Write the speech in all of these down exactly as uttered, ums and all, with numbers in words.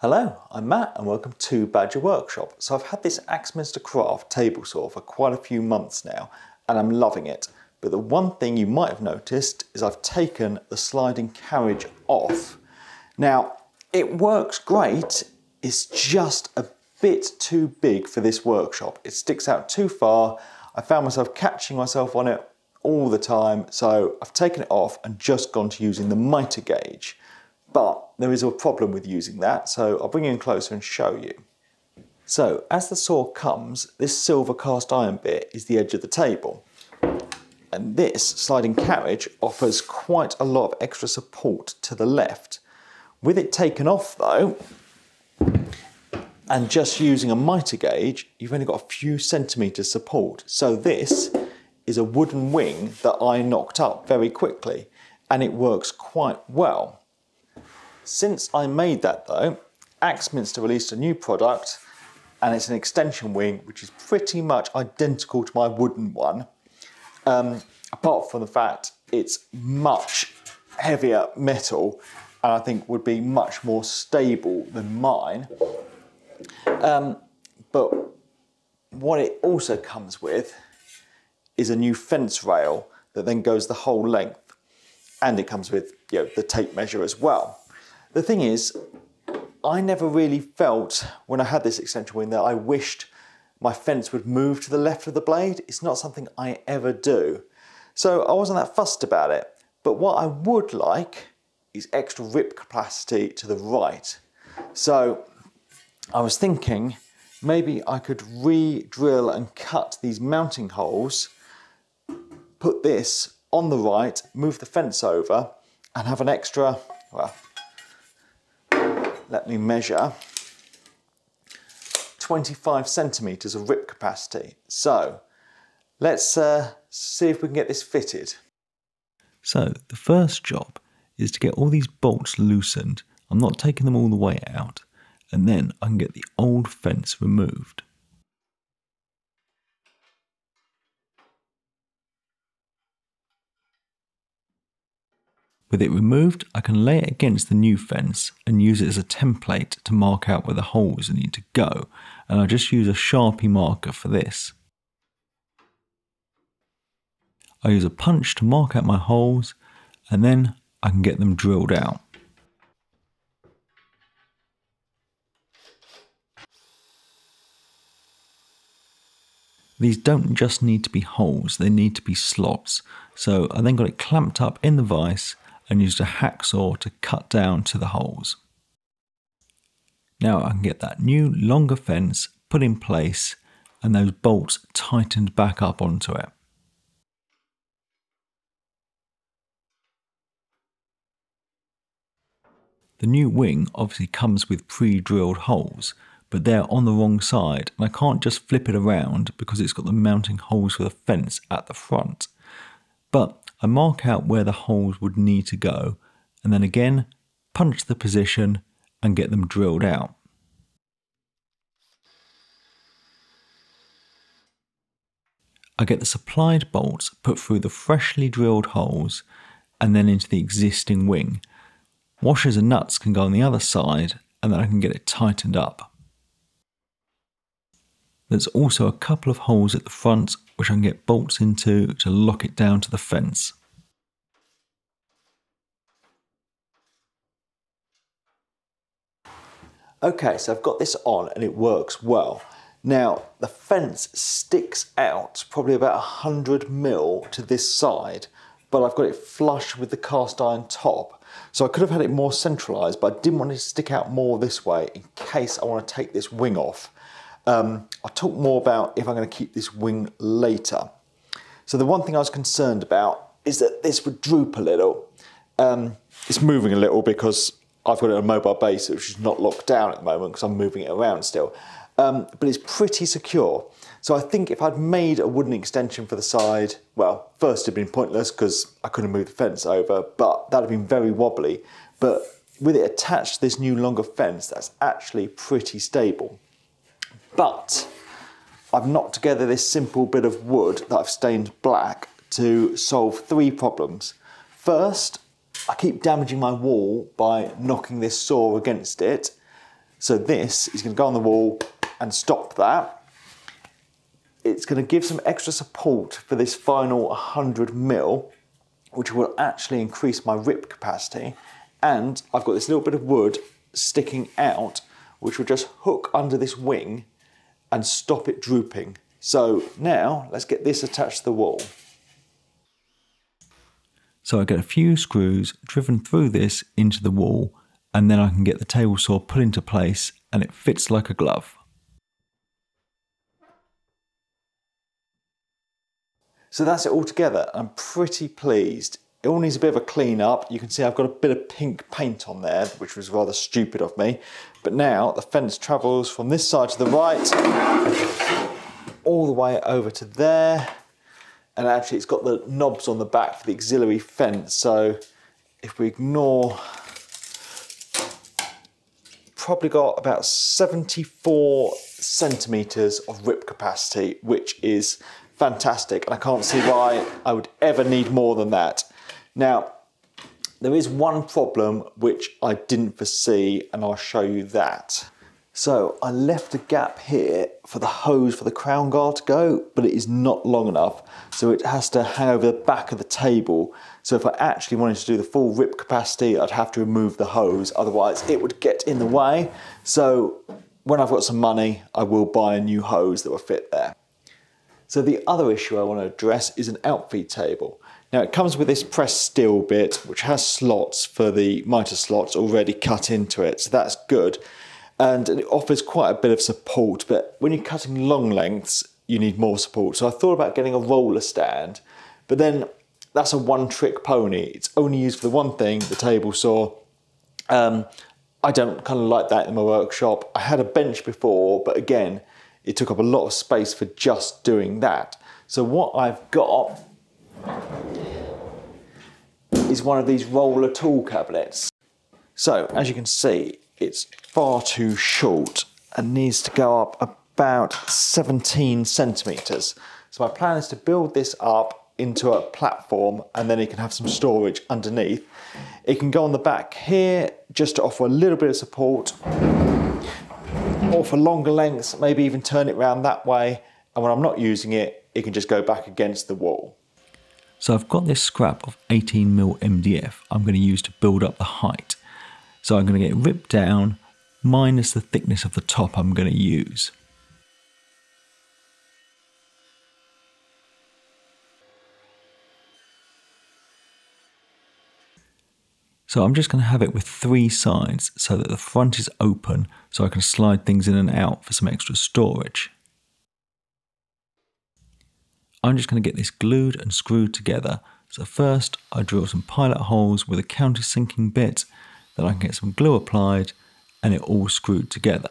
Hello, I'm Matt and welcome to Badger Workshop. So I've had this Axminster Craft table saw for quite a few months now and I'm loving it. But the one thing you might have noticed is I've taken the sliding carriage off. Now, it works great, it's just a bit too big for this workshop. It sticks out too far. I found myself catching myself on it all the time, so I've taken it off and just gone to using the mitre gauge. But there is a problem with using that, so I'll bring you in closer and show you. So as the saw comes, this silver cast iron bit is the edge of the table. And this sliding carriage offers quite a lot of extra support to the left. With it taken off though, and just using a mitre gauge, you've only got a few centimetres support. So this is a wooden wing that I knocked up very quickly, and it works quite well. Since I made that though, Axminster released a new product, and it's an extension wing, which is pretty much identical to my wooden one. Um, apart from the fact it's much heavier metal, and I think would be much more stable than mine. Um, but what it also comes with is a new fence rail that then goes the whole length, and it comes with, you know, the tape measure as well. The thing is, I never really felt when I had this extension wing that I wished my fence would move to the left of the blade. It's not something I ever do. So I wasn't that fussed about it. But what I would like is extra rip capacity to the right. So I was thinking maybe I could re-drill and cut these mounting holes, put this on the right, move the fence over and have an extra, well, let me measure. twenty-five centimetres of rip capacity. So let's uh, see if we can get this fitted. So the first job is to get all these bolts loosened. I'm not taking them all the way out, and then I can get the old fence removed. With it removed, I can lay it against the new fence and use it as a template to mark out where the holes need to go, and I just use a Sharpie marker for this. I use a punch to mark out my holes, and then I can get them drilled out. These don't just need to be holes, they need to be slots, so I then got it clamped up in the vise and used a hacksaw to cut down to the holes. Now I can get that new longer fence put in place and those bolts tightened back up onto it. The new wing obviously comes with pre-drilled holes, but they're on the wrong side and I can't just flip it around because it's got the mounting holes for the fence at the front. But I mark out where the holes would need to go and then again punch the position and get them drilled out. I get the supplied bolts put through the freshly drilled holes and then into the existing wing. Washers and nuts can go on the other side and then I can get it tightened up. There's also a couple of holes at the front which I can get bolts into to lock it down to the fence. Okay, so I've got this on and it works well. Now, the fence sticks out probably about one hundred mil to this side, but I've got it flush with the cast iron top. So I could have had it more centralised, but I didn't want it to stick out more this way in case I want to take this wing off. Um, I'll talk more about if I'm going to keep this wing later. So the one thing I was concerned about is that this would droop a little. Um, it's moving a little because I've got it on a mobile base, which is not locked down at the moment because I'm moving it around still. Um, but it's pretty secure. So I think if I'd made a wooden extension for the side, well, first it'd been pointless because I couldn't move the fence over, but that'd have been very wobbly. But with it attached to this new longer fence, that's actually pretty stable. But I've knocked together this simple bit of wood that I've stained black to solve three problems. First, I keep damaging my wall by knocking this saw against it. So this is going to go on the wall and stop that. It's going to give some extra support for this final one hundred mil, which will actually increase my rip capacity. And I've got this little bit of wood sticking out, which will just hook under this wing and stop it drooping. So now let's get this attached to the wall. So I get a few screws driven through this into the wall, and then I can get the table saw put into place and it fits like a glove. So that's it all together. I'm pretty pleased. It all needs a bit of a clean up. You can see I've got a bit of pink paint on there, which was rather stupid of me. But now the fence travels from this side to the right, all the way over to there. And actually it's got the knobs on the back for the auxiliary fence. So if we ignore, probably got about seventy-four centimeters of rip capacity, which is fantastic. And I can't see why I would ever need more than that. Now, there is one problem which I didn't foresee, and I'll show you that. So I left a gap here for the hose for the crown guard to go, but it is not long enough. So it has to hang over the back of the table. So if I actually wanted to do the full rip capacity, I'd have to remove the hose. Otherwise it would get in the way. So when I've got some money, I will buy a new hose that will fit there. So the other issue I want to address is an outfeed table. Now it comes with this pressed steel bit, which has slots for the mitre slots already cut into it, so that's good. And it offers quite a bit of support, but when you're cutting long lengths, you need more support. So I thought about getting a roller stand, but then that's a one trick pony. It's only used for the one thing, the table saw. Um, I don't kind of like that in my workshop. I had a bench before, but again, it took up a lot of space for just doing that. So what I've got is one of these roller tool cabinets. So as you can see, it's far too short and needs to go up about seventeen centimeters. So my plan is to build this up into a platform, and then it can have some storage underneath. It can go on the back here just to offer a little bit of support, or for longer lengths, maybe even turn it round that way. And when I'm not using it, it can just go back against the wall. So I've got this scrap of eighteen mil M D F I'm going to use to build up the height. So I'm going to get it ripped down, minus the thickness of the top I'm going to use. So I'm just going to have it with three sides so that the front is open, so I can slide things in and out for some extra storage. I'm just going to get this glued and screwed together. So first I drill some pilot holes with a countersinking bit, then I can get some glue applied and it all screwed together.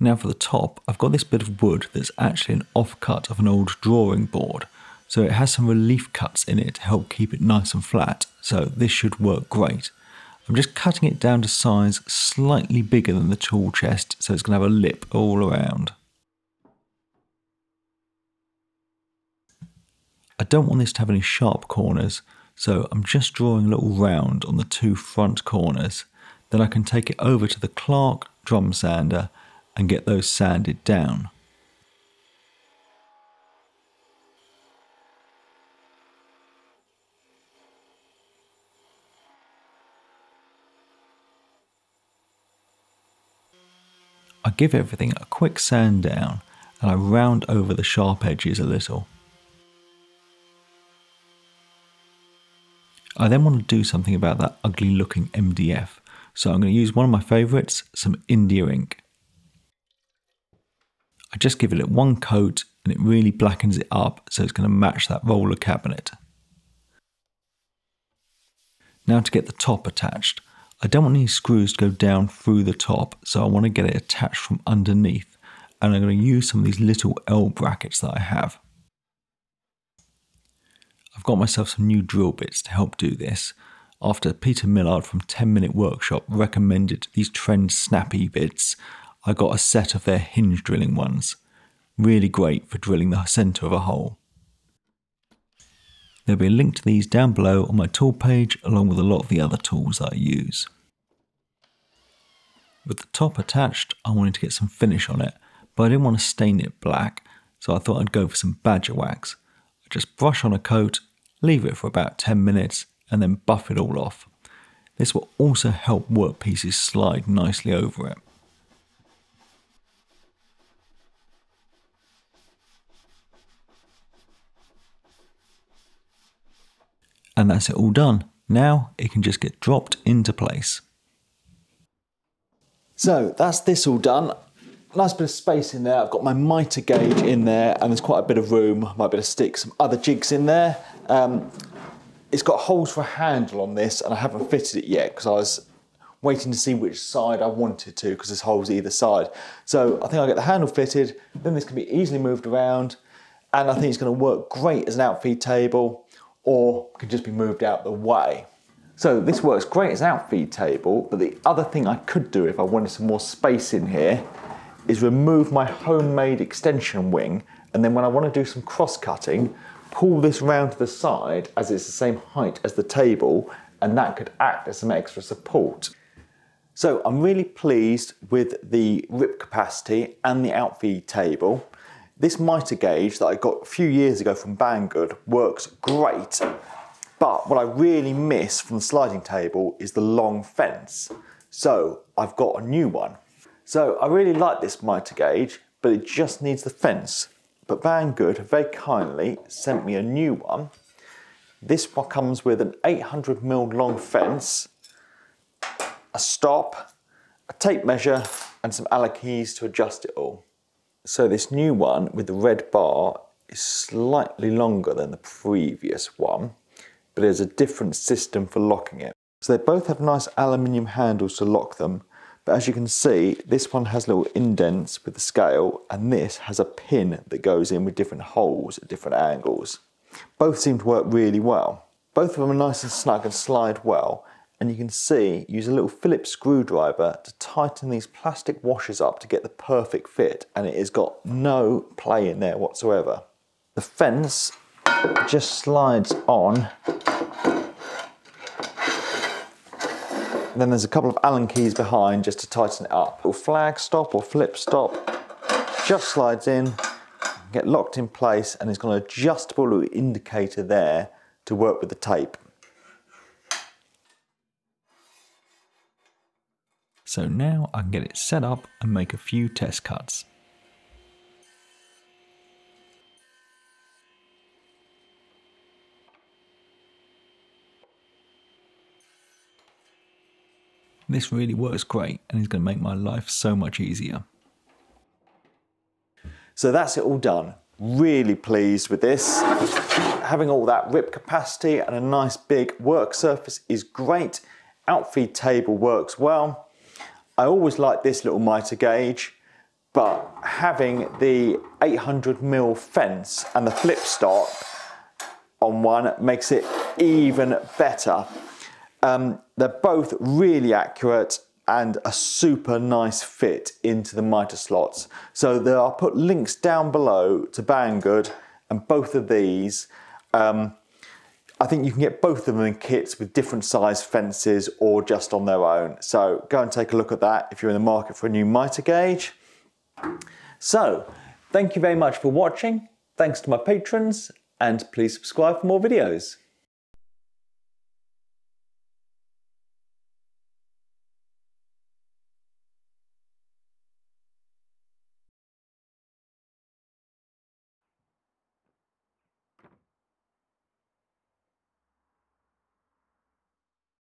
Now for the top, I've got this bit of wood that's actually an offcut of an old drawing board. So it has some relief cuts in it to help keep it nice and flat. So this should work great. I'm just cutting it down to size slightly bigger than the tool chest, so it's going to have a lip all around. I don't want this to have any sharp corners, so I'm just drawing a little round on the two front corners. Then I can take it over to the Clark drum sander and get those sanded down. I give everything a quick sand down and I round over the sharp edges a little. I then want to do something about that ugly looking M D F, so I'm going to use one of my favourites, some India ink. I just give it one coat and it really blackens it up, so it's going to match that roller cabinet. Now to get the top attached. I don't want any screws to go down through the top, so I want to get it attached from underneath, and I'm going to use some of these little L brackets that I have. I've got myself some new drill bits to help do this, after Peter Millard from ten minute workshop recommended these Trend Snappy bits. I got a set of their hinge drilling ones. Really great for drilling the centre of a hole. There'll be a link to these down below on my tool page, along with a lot of the other tools that I use. With the top attached, I wanted to get some finish on it, but I didn't want to stain it black, so I thought I'd go for some Badger wax. I just brush on a coat, leave it for about ten minutes, and then buff it all off. This will also help workpieces slide nicely over it. And that's it all done. Now it can just get dropped into place. So that's this all done. Nice bit of space in there. I've got my mitre gauge in there and there's quite a bit of room. Might be able to stick some other jigs in there. Um, it's got holes for a handle on this and I haven't fitted it yet because I was waiting to see which side I wanted to, because there's holes either side. So I think I'll get the handle fitted, then this can be easily moved around, and I think it's going to work great as an outfeed table, or could just be moved out the way. So this works great as an outfeed table, but the other thing I could do if I wanted some more space in here is remove my homemade extension wing, and then when I want to do some cross-cutting, pull this round to the side as it's the same height as the table, and that could act as some extra support. So I'm really pleased with the rip capacity and the outfeed table. This mitre gauge that I got a few years ago from Banggood works great, but what I really miss from the sliding table is the long fence. So I've got a new one. So I really like this mitre gauge, but it just needs the fence. But Banggood very kindly sent me a new one. This one comes with an eight hundred mil long fence, a stop, a tape measure, and some Allen keys to adjust it all. So this new one with the red bar is slightly longer than the previous one, but there's a different system for locking it. So they both have nice aluminium handles to lock them, but as you can see, this one has little indents with the scale, and this has a pin that goes in with different holes at different angles. Both seem to work really well. Both of them are nice and snug and slide well, and you can see, use a little Phillips screwdriver to tighten these plastic washers up to get the perfect fit, and it has got no play in there whatsoever. The fence just slides on. And then there's a couple of Allen keys behind just to tighten it up. A little flag stop or flip stop just slides in, get locked in place, and it's got an adjustable little indicator there to work with the tape. So now I can get it set up and make a few test cuts. This really works great and is going to make my life so much easier. So that's it all done. Really pleased with this. Having all that rip capacity and a nice big work surface is great. Outfeed table works well. I always like this little mitre gauge, but having the eight hundred mil fence and the flip stop on one makes it even better. Um, they're both really accurate and a super nice fit into the mitre slots. So there, I'll put links down below to Banggood and both of these. Um, I think you can get both of them in kits with different size fences or just on their own. So go and take a look at that if you're in the market for a new mitre gauge. So thank you very much for watching. Thanks to my patrons, and please subscribe for more videos.